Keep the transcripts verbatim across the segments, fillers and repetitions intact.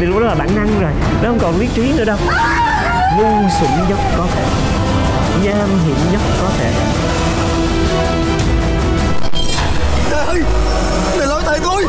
thì lúc đó là bản năng rồi, nó không còn lý trí nữa đâu. Ngu xuẩn nhất có thể, nham hiểm nhất có thể. Trời ơi, để lỗi tại tôi.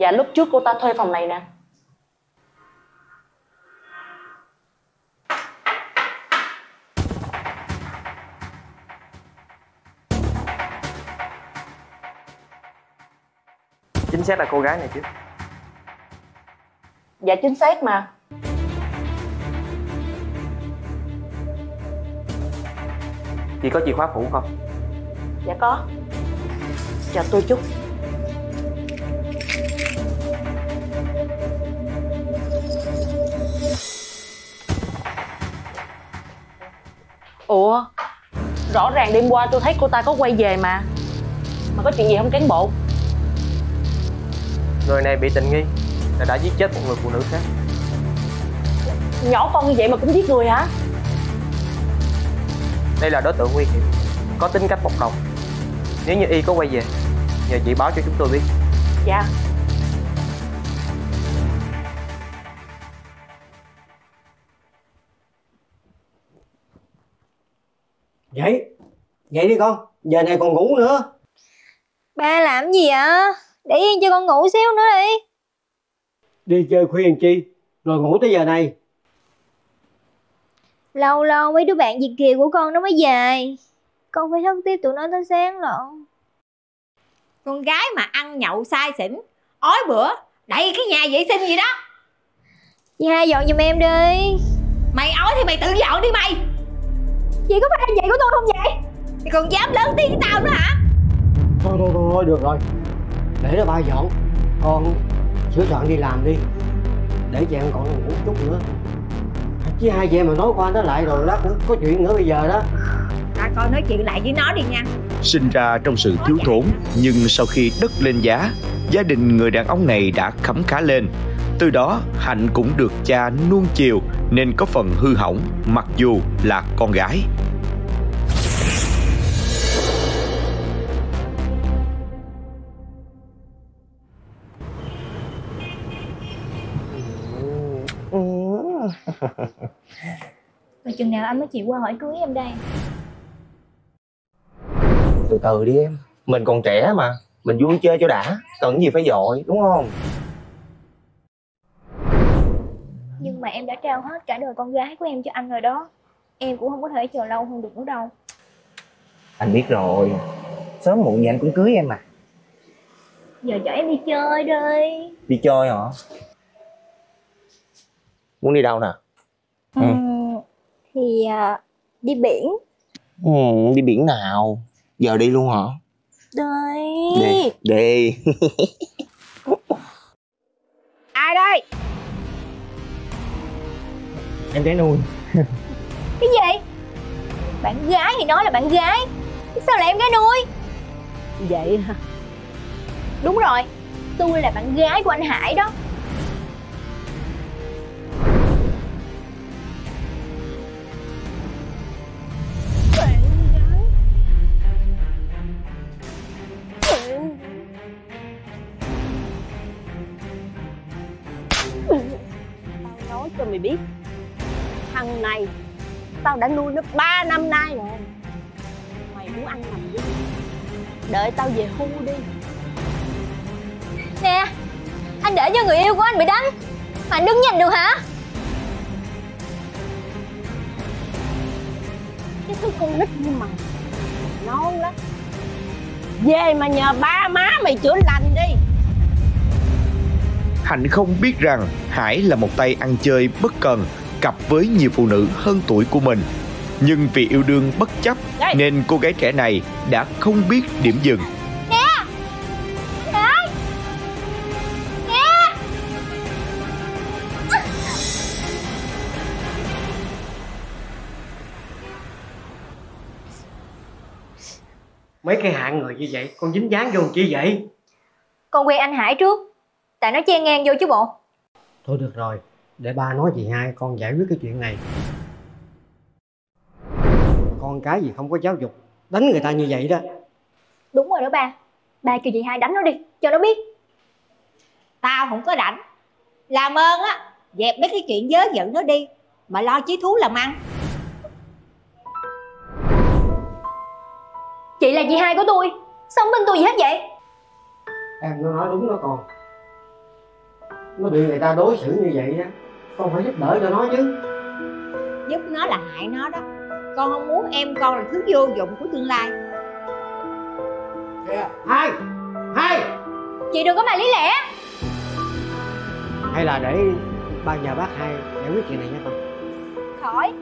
Dạ lúc trước cô ta thuê phòng này nè. Chính xác là cô gái này chứ? Dạ chính xác mà. Chị có chìa khóa phủ không? Dạ có. Chờ tôi chút. Ủa, rõ ràng đêm qua tôi thấy cô ta có quay về mà. Mà có chuyện gì không cán bộ? Người này bị tình nghi là đã giết chết một người phụ nữ khác. Nhỏ con như vậy mà cũng giết người hả? Đây là đối tượng nguy hiểm, có tính cách bộc đồng. Nếu như y có quay về, nhờ chị báo cho chúng tôi biết. Dạ. Dậy, dậy đi con, giờ này còn ngủ nữa. Ba làm gì ạ? Để yên cho con ngủ xíu nữa đi. Đi chơi khuya làm chi, rồi ngủ tới giờ này. Lâu lâu mấy đứa bạn Việt Kiều của con nó mới về. Con phải thức tiếp tụi nó tới sáng lận. Con gái mà ăn nhậu say xỉn, ói bữa, đậy cái nhà vệ sinh gì đó. Chị Hai dọn giùm em đi. Mày ói thì mày tự dọn đi mày. Chị có phải anh vậy của tôi không vậy? Mày còn dám lớn tiếng với tao nữa hả? Thôi thôi thôi được rồi. Để đó ba dọn. Con sửa soạn đi làm đi. Để chị em còn ngủ chút nữa. Chứ hai chị em mà nói qua nó lại rồi lát nữa có chuyện nữa bây giờ đó. Ta coi nói chuyện lại với nó đi nha. Sinh ra trong sự thiếu thốn, nhưng sau khi đất lên giá, gia đình người đàn ông này đã khấm khá lên. Từ đó Hạnh cũng được cha nuông chiều nên có phần hư hỏng mặc dù là con gái. Rồi chừng nào anh mới chịu qua hỏi cưới em đây? Từ từ đi em, mình còn trẻ mà, mình vui chơi cho đã, cần gì phải vội đúng không? Nhưng mà em đã trao hết cả đời con gái của em cho anh rồi đó. Em cũng không có thể chờ lâu hơn được nữa đâu. Anh biết rồi. Sớm muộn gì anh cũng cưới em mà. Giờ chở em đi chơi đi. Đi chơi hả? Muốn đi đâu nè? Ừ. Ừ. Thì uh, đi biển. Ừ, đi biển nào? Giờ đi luôn hả? Đi. Đi, đi. Ai đây? Em gái nuôi. Cái gì? Bạn gái thì nói là bạn gái, sao lại em gái nuôi? Vậy hả? Đúng rồi, tôi là bạn gái của anh Hải đó. Bạn gái. Tao nói cho mày biết, thằng này tao đã nuôi nó ba năm nay rồi. Mày muốn ăn nằm với đợi tao về hưu đi. Nè, anh để cho người yêu của anh bị đánh mà anh đứng nhìn được hả? Cái thứ con nít như mày non lắm. Về mà nhờ ba má mày chữa lành đi. Hạnh không biết rằng Hải là một tay ăn chơi bất cần, cặp với nhiều phụ nữ hơn tuổi của mình. Nhưng vì yêu đương bất chấp nên cô gái trẻ này đã không biết điểm dừng. Nè! Nè! Nè! Mấy cái hạng người như vậy con dính dáng vô chi vậy? Con quen anh Hải trước, tại nó chen ngang vô chứ bộ. Thôi được rồi, để ba nói chị hai con giải quyết cái chuyện này. Con cái gì không có giáo dục, đánh người ta như vậy đó. Đúng rồi đó ba. Ba kêu chị hai đánh nó đi, cho nó biết. Tao không có rảnh. Làm ơn á, dẹp mấy cái chuyện dớ giận nó đi, mà lo chí thú làm ăn. Chị là chị hai của tôi, sao không tin tôi gì hết vậy? Em nó nói đúng đó con. Nó bị người ta đối xử như vậy á, con phải giúp đỡ cho nó chứ. Giúp nó là hại nó đó. Con không muốn em con là thứ vô dụng của tương lai. Kìa, Hai! Hai! Chị đừng có mà lý lẽ. Hay là để ba nhà bác Hai giải quyết chuyện này nha con. Khỏi.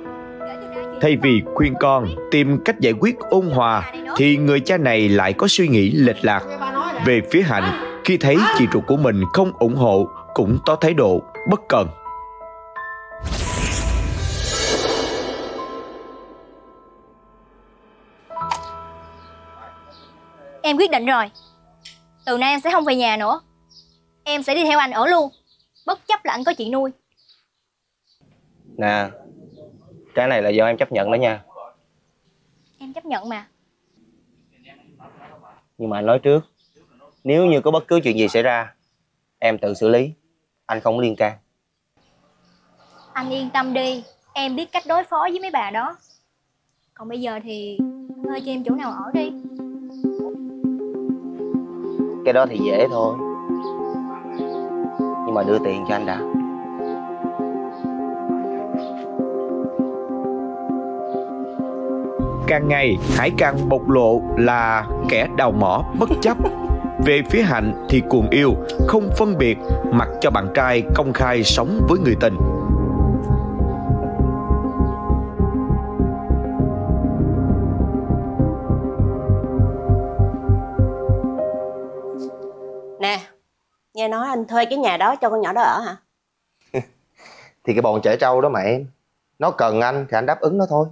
Thay vì khuyên con tìm cách giải quyết ôn hòa thì người cha này lại có suy nghĩ lệch lạc. Về phía Hạnh, khi thấy chị ruột của mình không ủng hộ cũng tỏ thái độ bất cần. Em quyết định rồi, từ nay em sẽ không về nhà nữa. Em sẽ đi theo anh ở luôn, bất chấp là anh có chị nuôi. Nè, cái này là do em chấp nhận đó nha. Em chấp nhận mà. Nhưng mà anh nói trước, nếu như có bất cứ chuyện gì xảy ra, em tự xử lý, anh không liên can. Anh yên tâm đi, em biết cách đối phó với mấy bà đó. Còn bây giờ thì anh ơi cho em chỗ nào ở đi. Cái đó thì dễ thôi, nhưng mà đưa tiền cho anh đã. Càng ngày Hải càng bộc lộ là kẻ đào mỏ bất chấp. Về phía Hạnh thì cuồng yêu, không phân biệt, mặc cho bạn trai công khai sống với người tình. Nè, nghe nói anh thuê cái nhà đó cho con nhỏ đó ở hả? Thì cái bọn trẻ trâu đó mà em, nó cần anh thì anh đáp ứng nó thôi,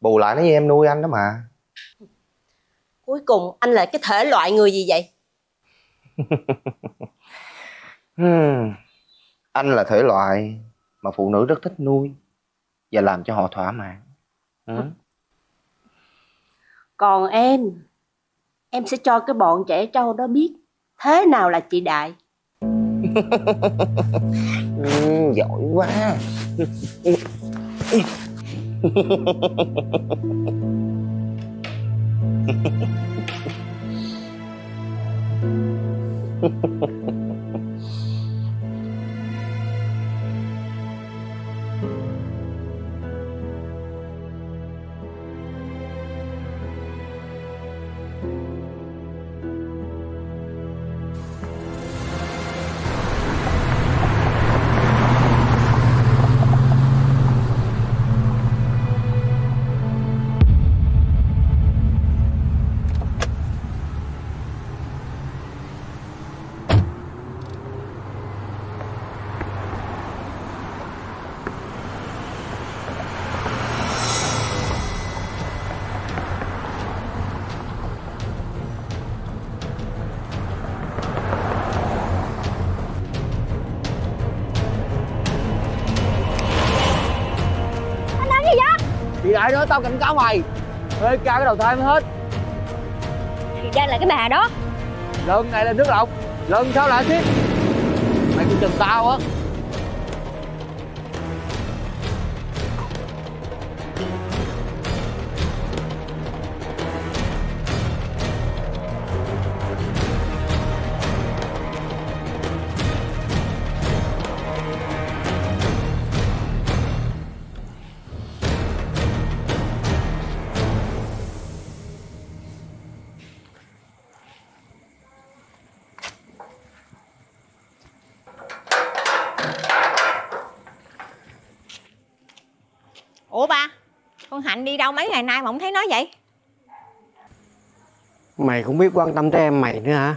bù lại nó với em nuôi anh đó mà. Cuối cùng anh là cái thể loại người gì vậy? Anh là thể loại mà phụ nữ rất thích nuôi và làm cho họ thỏa mãn. Ừ. Còn em, em sẽ cho cái bọn trẻ trâu đó biết thế nào là chị đại. Ừ, giỏi quá. Đại đó, tao cảnh cáo mày, thuê cao cái đầu thai mới hết. Thì ra là cái bà đó. Lần này là nước lọc, lần sau là thiết. Mày cứ chừng tao á. Ủa ba, con Hạnh đi đâu mấy ngày nay mà không thấy nó vậy? Mày cũng biết quan tâm tới em mày nữa hả?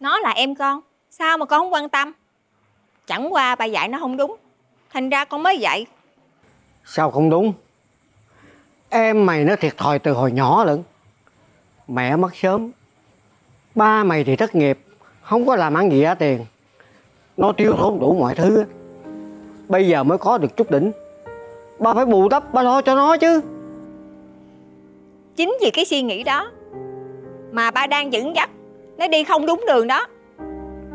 Nó là em con, sao mà con không quan tâm? Chẳng qua bà dạy nó không đúng, thành ra con mới dạy. Sao không đúng? Em mày nó thiệt thòi từ hồi nhỏ lận. mẹ mất sớm, ba mày thì thất nghiệp, không có làm ăn gì ra tiền. Nó tiêu tốn đủ mọi thứ, bây giờ mới có được chút đỉnh. Ba phải bù đắp, ba lo cho nó chứ. Chính vì cái suy nghĩ đó mà ba đang dẫn dắt nó đi không đúng đường đó.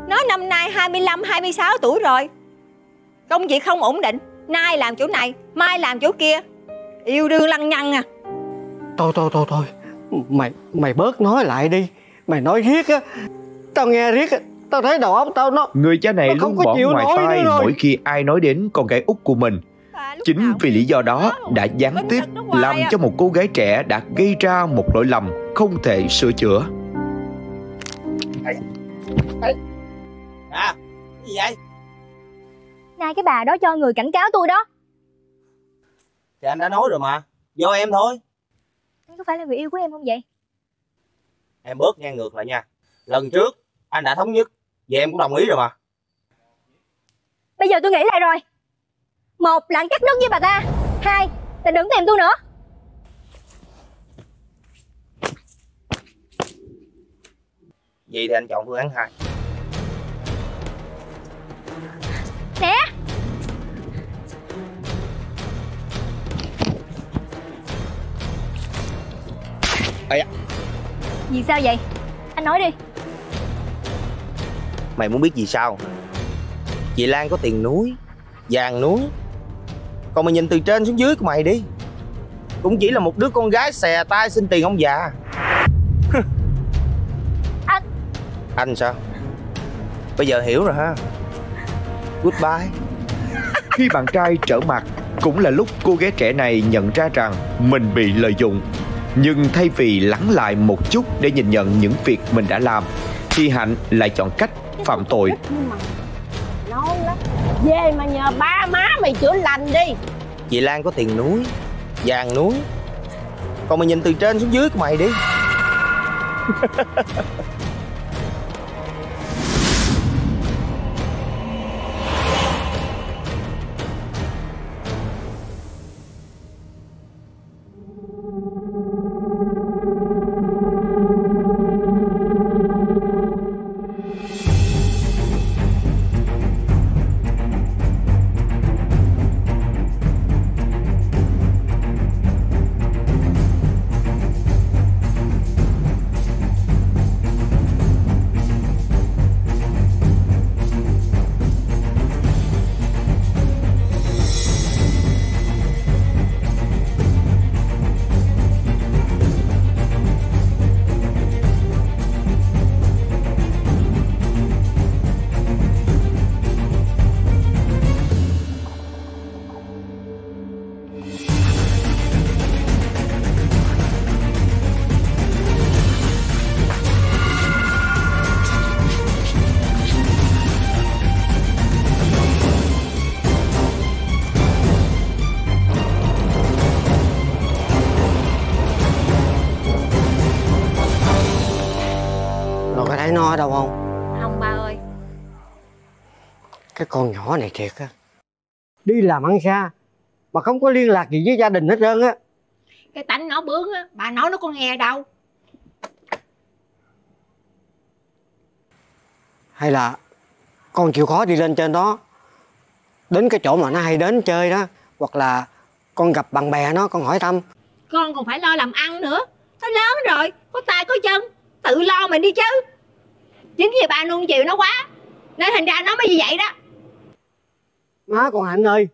Nó năm nay hai mươi lăm, hai mươi sáu tuổi rồi, công việc không ổn định, nay làm chỗ này, mai làm chỗ kia, yêu đương lăng nhăng à. Thôi thôi thôi thôi, mày mày bớt nói lại đi. Mày nói riết á, tao nghe riết á, tao thấy đầu óc tao nó... Người cha này luôn bỏ ngoài tai mỗi khi ai nói đến con gái út của mình. Chính vì lý do đó đã gián tiếp làm cho một cô gái trẻ đã gây ra một lỗi lầm không thể sửa chữa. À, cái gì vậy? Nay cái bà đó cho người cảnh cáo tôi đó. Thì anh đã nói rồi mà, do em thôi. Có phải là người yêu của em không vậy? Em bớt ngang ngược lại nha. Lần trước anh đã thống nhất, vậy em cũng đồng ý rồi mà. Bây giờ tôi nghĩ lại rồi. Một là anh cắt đứt với bà ta, hai là đừng tìm tôi nữa. Vậy thì anh chọn phương án hai. Nè, à dạ. Vì sao vậy? Anh nói đi. Mày muốn biết vì sao? Chị Lan có tiền núi, vàng núi. Còn mày nhìn từ trên xuống dưới của mày đi, cũng chỉ là một đứa con gái xè tay xin tiền ông già. Anh Anh sao? Bây giờ hiểu rồi ha. Goodbye. Khi bạn trai trở mặt, cũng là lúc cô gái trẻ này nhận ra rằng mình bị lợi dụng. Nhưng thay vì lắng lại một chút để nhìn nhận những việc mình đã làm, thì Hạnh lại chọn cách phạm tội. Ngon lắm. Về mà nhờ ba má mày chữa lành đi. Chị Lan có tiền núi, vàng núi. Còn mày nhìn từ trên xuống dưới của mày đi. Nó ở đâu không? Không ba ơi. Cái con nhỏ này thiệt á, đi làm ăn xa mà không có liên lạc gì với gia đình hết trơn á. Cái tánh nó bướng á, bà nói nó có nghe đâu. Hay là con chịu khó đi lên trên đó, đến cái chỗ mà nó hay đến chơi đó, hoặc là con gặp bạn bè nó con hỏi thăm. Con còn phải lo làm ăn nữa, nó lớn rồi, có tay có chân, tự lo mình đi chứ. Chính vì bà nuông chiều nó quá nên thành ra nó mới như vậy đó. Má con Hạnh ơi,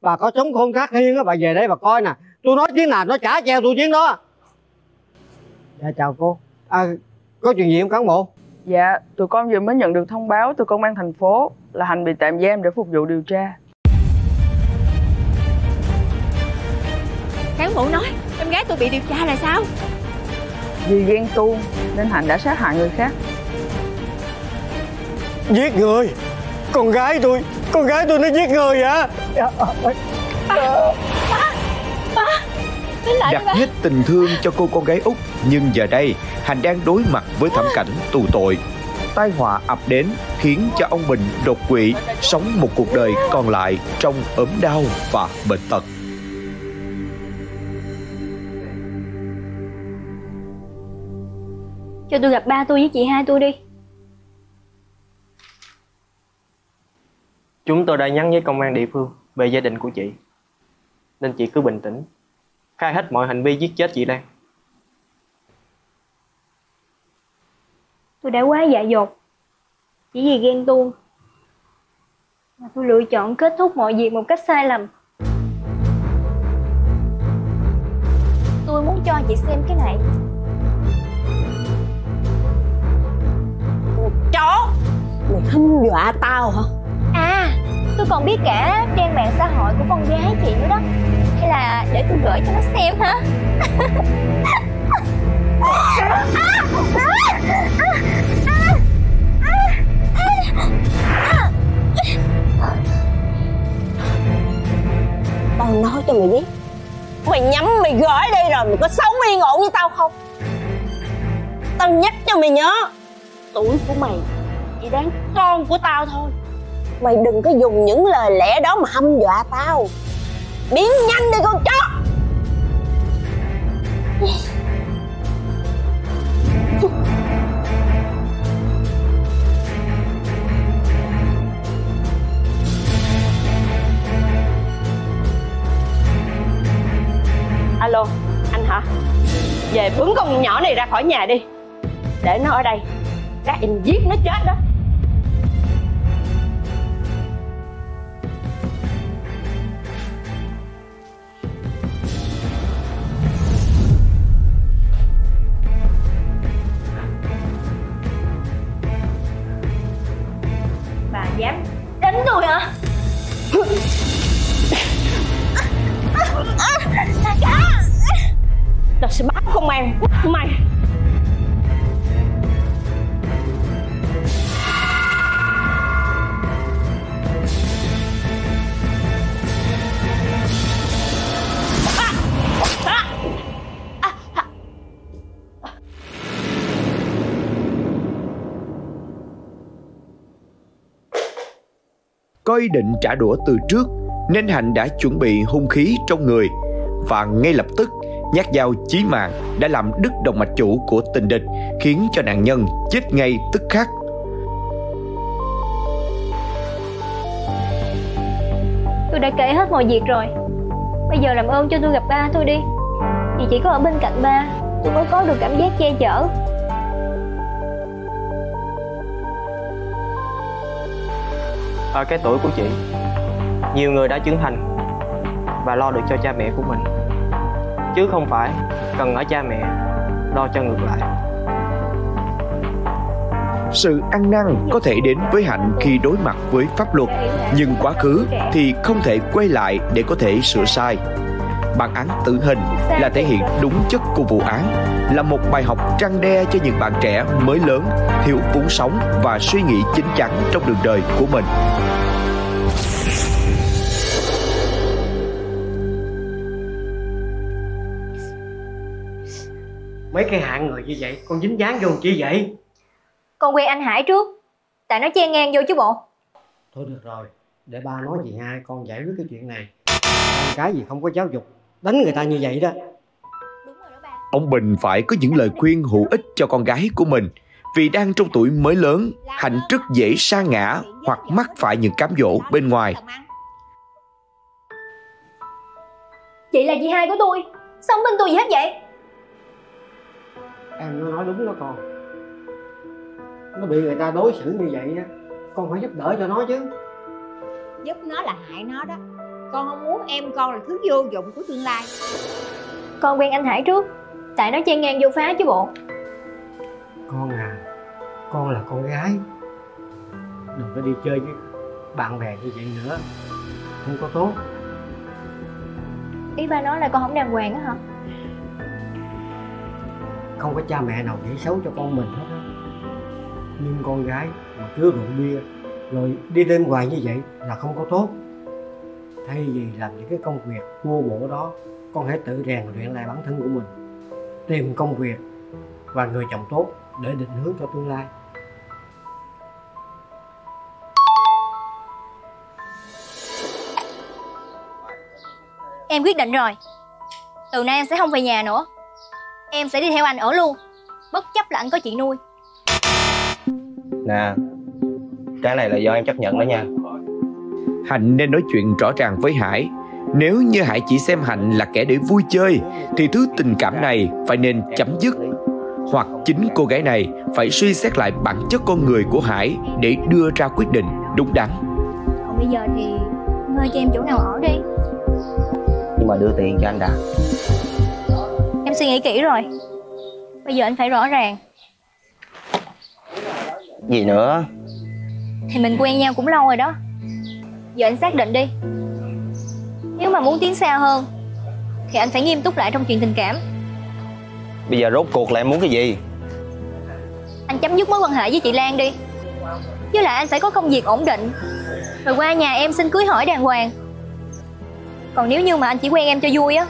bà có sống khôn khắc hiên á, bà về đây bà coi nè. Tôi nói tiếng nào nó trả treo tôi tiếng đó. Dạ chào cô. À, có chuyện gì không cán bộ? Dạ, tụi con vừa mới nhận được thông báo từ công an thành phố là Hạnh bị tạm giam để phục vụ điều tra. Cán bộ nói em gái tôi bị điều tra là sao? Vì ghen tuông nên Hạnh đã sát hại người khác. Giết người? Con gái tôi, con gái tôi nó giết người hả? Đặt hết tình thương cho cô con gái út, nhưng giờ đây Hạnh đang đối mặt với thảm cảnh tù tội. Tai họa ập đến khiến cho ông Bình đột quỵ, sống một cuộc đời còn lại trong ốm đau và bệnh tật. Cho tôi gặp ba tôi với chị hai tôi đi. Chúng tôi đã nhắn với công an địa phương về gia đình của chị, nên chị cứ bình tĩnh, khai hết mọi hành vi giết chết chị Lan. Tôi đã quá dại dột, chỉ vì ghen tuông mà tôi lựa chọn kết thúc mọi việc một cách sai lầm. Tôi muốn cho chị xem cái này. Một chó. Mày hâm dọa tao hả? À, tôi còn biết cả trang mạng xã hội của con gái chị nữa đó. Hay là để tôi gửi cho nó xem hả? À, à, à, à, à, à. Tao nói cho mày biết, mày nhắm mày gửi đi rồi mày có sống yên ổn với tao không? Tao nhắc cho mày nhớ, tuổi của mày chỉ đáng con của tao thôi. Mày đừng có dùng những lời lẽ đó mà hăm dọa tao. Biến nhanh đi con chó. Alo, anh hả? Về bướng con nhỏ này ra khỏi nhà đi. Để nó ở đây, các em giết nó chết đó. Bà dám đánh tôi hả? Tao sẽ báo công an quất mày. Có ý định trả đũa từ trước nên Hạnh đã chuẩn bị hung khí trong người, và ngay lập tức nhát dao chí mạng đã làm đứt động mạch chủ của tình địch, khiến cho nạn nhân chết ngay tức khắc. Tôi đã kể hết mọi việc rồi. Bây giờ làm ơn cho tôi gặp ba tôi đi. Vì chỉ có ở bên cạnh ba tôi mới có được cảm giác che chở. Ở cái tuổi của chị, nhiều người đã trưởng thành và lo được cho cha mẹ của mình, chứ không phải cần ở cha mẹ lo cho ngược lại. Sự ăn năn có thể đến với Hạnh khi đối mặt với pháp luật, nhưng quá khứ thì không thể quay lại để có thể sửa sai. Bản án tử hình là thể hiện đúng chất của vụ án, là một bài học răn đe cho những bạn trẻ mới lớn, hiểu vốn sống và suy nghĩ chín chắn trong đường đời của mình. Mấy cái hạng người như vậy con dính dáng vô chi vậy? Con quen anh Hải trước, tại nó chen ngang vô chứ bộ. Thôi được rồi, để ba nói gì hai con giải quyết cái chuyện này. Cái gì không có giáo dục đánh người ta như vậy đó. Ông Bình phải có những lời khuyên hữu ích cho con gái của mình, vì đang trong tuổi mới lớn, Hạnh rất dễ sa ngã hoặc mắc phải những cám dỗ bên ngoài. Chị là chị hai của tôi, sao không bên tôi gì hết vậy? Em nó nói đúng đó con. Nó bị người ta đối xử như vậy á, con phải giúp đỡ cho nó chứ. Giúp nó là hại nó đó. Con không muốn em con là thứ vô dụng của tương lai. Con quen anh Hải trước, tại nó chen ngang vô phá chứ bộ. Con à, con là con gái, đừng có đi chơi với bạn bè như vậy nữa, không có tốt. Ý ba nói là con không đàng hoàng á hả? Không có cha mẹ nào dạy xấu cho con mình hết á. Nhưng con gái mà chứa rượu bia rồi đi đêm hoài như vậy là không có tốt. Thay vì làm những cái công việc vô bổ đó, con hãy tự rèn luyện lại bản thân của mình, tìm công việc và người chồng tốt để định hướng cho tương lai. Em quyết định rồi, từ nay em sẽ không về nhà nữa, em sẽ đi theo anh ở luôn. bất chấp là anh có chị nuôi. Nè, cái này là do em chấp nhận đó nha. Hạnh nên nói chuyện rõ ràng với Hải. Nếu như Hải chỉ xem Hạnh là kẻ để vui chơi thì thứ tình cảm này phải nên chấm dứt. Hoặc chính cô gái này phải suy xét lại bản chất con người của Hải để đưa ra quyết định đúng đắn. Còn bây giờ thì mời cho em chỗ nào ở đi. Nhưng mà đưa tiền cho anh đã. Em suy nghĩ kỹ rồi. Bây giờ anh phải rõ ràng. Gì nữa? Thì mình quen nhau cũng lâu rồi đó. Giờ anh xác định đi. Nếu mà muốn tiến xa hơn thì anh phải nghiêm túc lại trong chuyện tình cảm. Bây giờ rốt cuộc là em muốn cái gì? Anh chấm dứt mối quan hệ với chị Lan đi. Với lại anh phải có công việc ổn định, rồi qua nhà em xin cưới hỏi đàng hoàng. Còn nếu như mà anh chỉ quen em cho vui á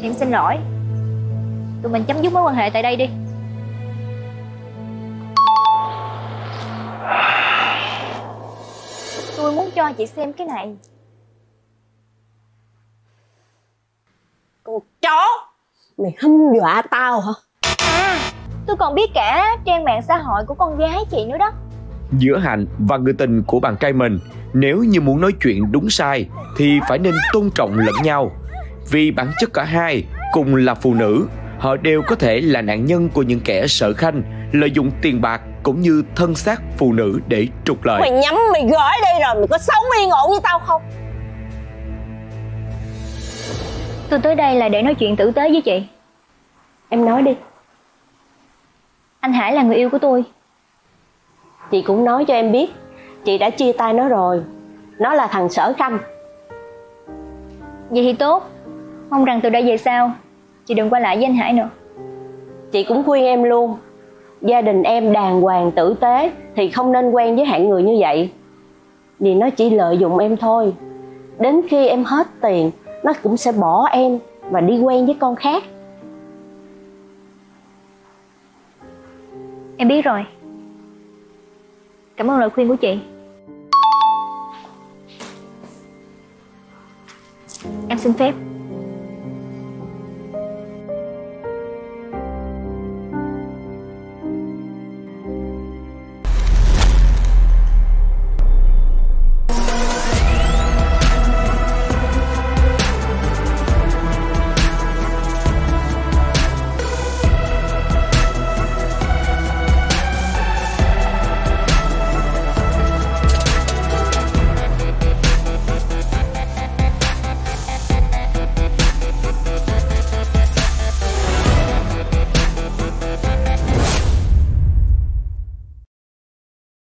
thì em xin lỗi, tụi mình chấm dứt mối quan hệ tại đây đi. Tôi muốn cho chị xem cái này. Cô chó, mày hâm dọa tao hả? À, tôi còn biết cả trang mạng xã hội của con gái chị nữa đó. Giữa Hạnh và người tình của bạn trai mình, nếu như muốn nói chuyện đúng sai thì phải nên tôn trọng lẫn nhau. Vì bản chất cả hai cùng là phụ nữ, họ đều có thể là nạn nhân của những kẻ sở khanh lợi dụng tiền bạc cũng như thân xác phụ nữ để trục lợi. Mày nhắm mày gói đi rồi, mày có sống yên ổn với tao không? Tôi tới đây là để nói chuyện tử tế với chị. Em nói đi. Anh Hải là người yêu của tôi. Chị cũng nói cho em biết, chị đã chia tay nó rồi. Nó là thằng sở khanh. Vậy thì tốt. Mong rằng từ đây về sau chị đừng qua lại với anh Hải nữa. Chị cũng khuyên em luôn, gia đình em đàng hoàng tử tế thì không nên quen với hạng người như vậy. Vì nó chỉ lợi dụng em thôi. Đến khi em hết tiền, nó cũng sẽ bỏ em và đi quen với con khác. Em biết rồi. Cảm ơn lời khuyên của chị. Em xin phép